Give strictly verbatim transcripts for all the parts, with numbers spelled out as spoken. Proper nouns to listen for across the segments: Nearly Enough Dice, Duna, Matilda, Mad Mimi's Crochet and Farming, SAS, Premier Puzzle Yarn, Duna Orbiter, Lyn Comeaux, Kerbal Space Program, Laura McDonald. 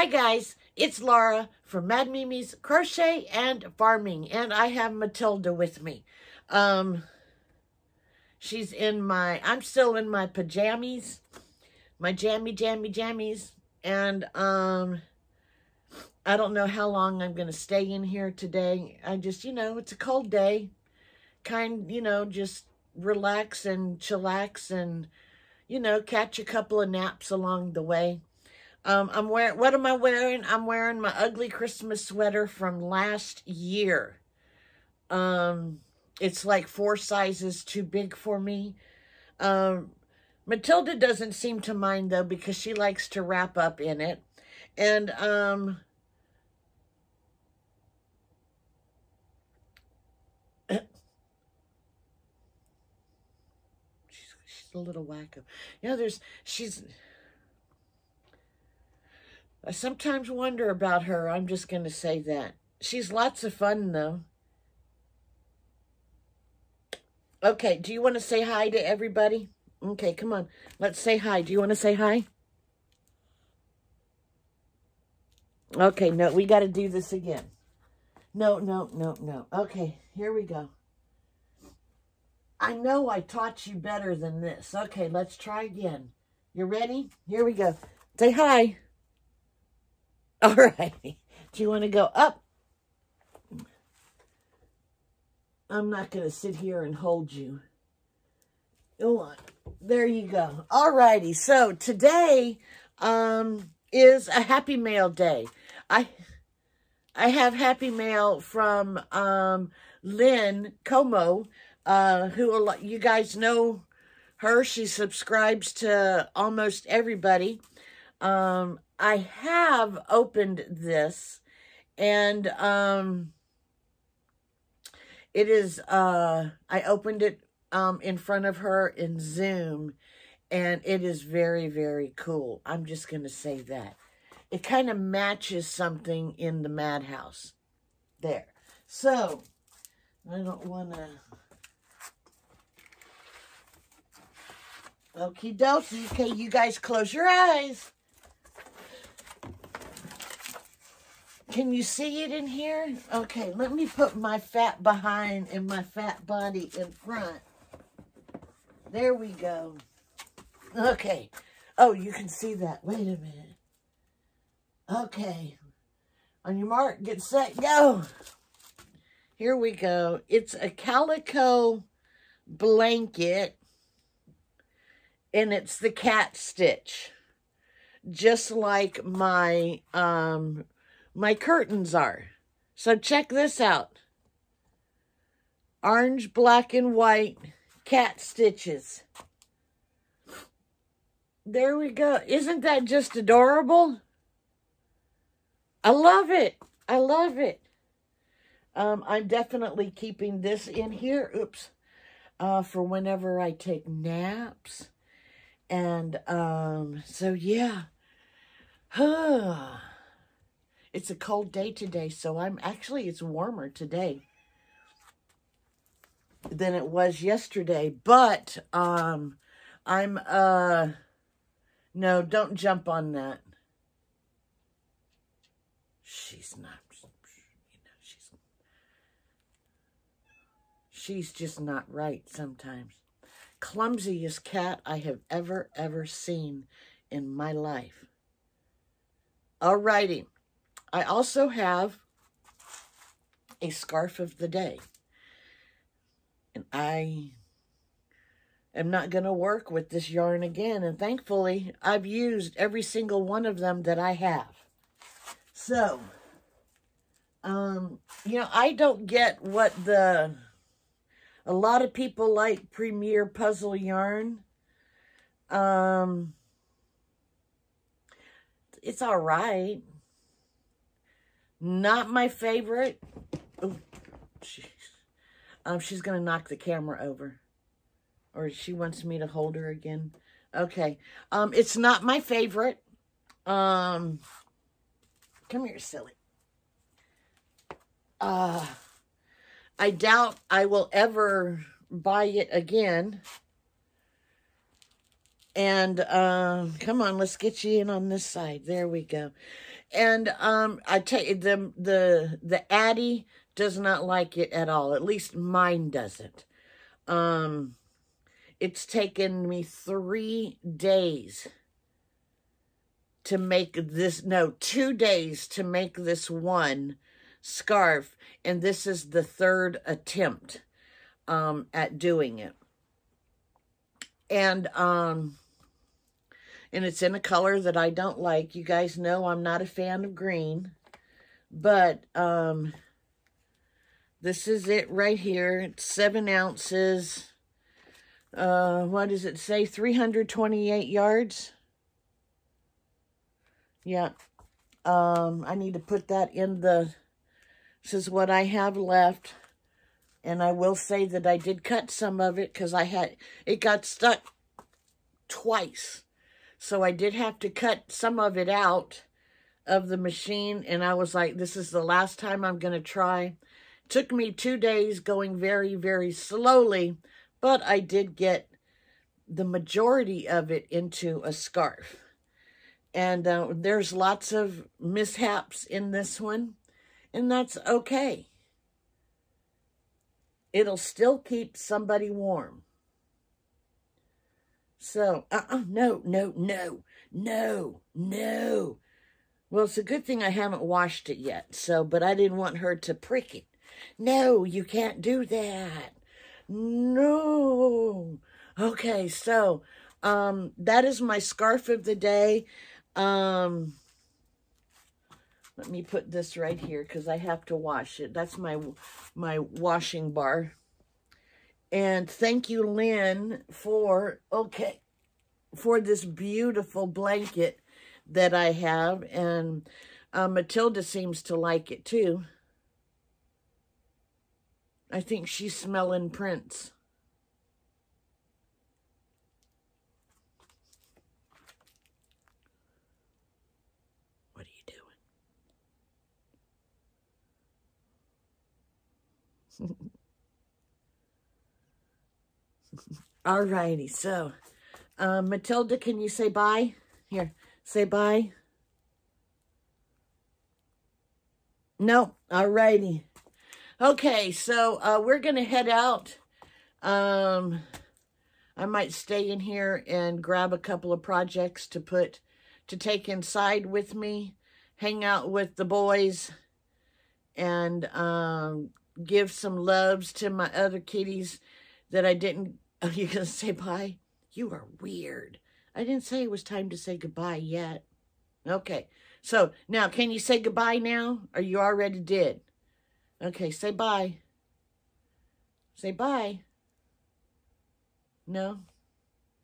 Hi guys, it's Laura from Mad Mimi's Crochet and Farming, and I have Matilda with me. Um, she's in my, I'm still in my pajamas, my jammy, jammy, jammies, and um, I don't know how long I'm going to stay in here today. I just, you know, it's a cold day, kind, you know, just relax and chillax and, you know, catch a couple of naps along the way. Um, I'm wearing, what am I wearing? I'm wearing my ugly Christmas sweater from last year. Um, it's like four sizes too big for me. Um, Matilda doesn't seem to mind though, because she likes to wrap up in it. And, um, she's, she's a little wacko. You know, there's, she's, I sometimes wonder about her. I'm just going to say that. She's lots of fun, though. Okay, do you want to say hi to everybody? Okay, come on. Let's say hi. Do you want to say hi? Okay, no, we got to do this again. No, no, no, no. Okay, here we go. I know I taught you better than this. Okay, let's try again. You ready? Here we go. Say hi. All right. Do you want to go up? I'm not going to sit here and hold you. Go on. There you go. All righty. So today um, is a Happy Mail day. I I have Happy Mail from um, Lyn Comeaux, uh, who you guys know her. She subscribes to almost everybody. Um, I have opened this, and um, it is, uh, I opened it um, in front of her in Zoom, and it is very, very cool. I'm just going to say that. It kind of matches something in the madhouse. There. So, I don't want to... Okie dokie. Okay, you guys close your eyes. Can you see it in here? Okay, let me put my fat behind and my fat body in front. There we go. Okay. Oh, you can see that. Wait a minute. Okay. On your mark, get set, go. Here we go. It's a calico blanket, and it's the cat stitch, just like my... um. my curtains are. So check this out. Orange, black, and white cat stitches. There we go. Isn't that just adorable? I love it. I love it. Um, I'm definitely keeping this in here. Oops. Uh, for whenever I take naps. And um, so, yeah. Huh. It's a cold day today, so I'm actually, it's warmer today than it was yesterday, but, um, I'm, uh, no, don't jump on that. She's not, you know, she's, she's just not right sometimes. Clumsiest cat I have ever, ever seen in my life. All righty. I also have a scarf of the day, and I am not going to work with this yarn again, and thankfully, I've used every single one of them that I have. So, um, you know, I don't get what the, a lot of people like Premier Puzzle Yarn. Um, it's all right. Not my favorite. Oh, jeez. Um, she's going to knock the camera over. Or she wants me to hold her again. Okay. Um, it's not my favorite. Um, come here, silly. Uh, I doubt I will ever buy it again. And, um, come on, let's get you in on this side. There we go. And um, I tell you, the, the, the Addy does not like it at all. At least mine doesn't. Um, it's taken me three days to make this, no, two days to make this one scarf. And this is the third attempt um, at doing it. And, um, and it's in a color that I don't like. You guys know I'm not a fan of green, but, um, this is it right here. It's seven ounces. Uh, what does it say? three hundred twenty-eight yards. Yeah. Um, I need to put that in the, this is what I have left. And I will say that I did cut some of it because I had, it got stuck twice. So I did have to cut some of it out of the machine. And I was like, this is the last time I'm going to try. Took me two days going very, very slowly. But I did get the majority of it into a scarf. And uh, there's lots of mishaps in this one. And that's okay. It'll still keep somebody warm. So, uh-uh, no, no, no, no, no. Well, it's a good thing I haven't washed it yet, so, but I didn't want her to prick it. No, you can't do that. No. Okay, so, um, that is my scarf of the day. Um, let me put this right here, because I have to wash it. That's my, my washing bar. And thank you, Lyn, for, okay, for this beautiful blanket that I have. And uh, Matilda seems to like it, too. I think she's smelling prints. What are you doing? Alrighty, so, uh, Matilda, can you say bye? Here, say bye. No, alrighty. Okay, so, uh, we're going to head out. Um, I might stay in here and grab a couple of projects to put, to take inside with me, hang out with the boys, and, um, give some loves to my other kitties that I didn't. Are you going to say bye? You are weird. I didn't say it was time to say goodbye yet. Okay. So, now, can you say goodbye now? Or you already did? Okay, say bye. Say bye. No?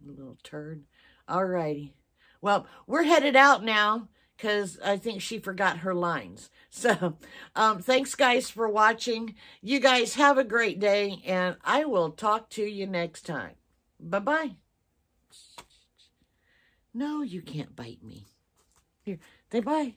A little turd. All righty. Well, we're headed out now, because I think she forgot her lines. So, um, thanks, guys, for watching. You guys have a great day, and I will talk to you next time. Bye-bye. No, you can't bite me. Here, say bye.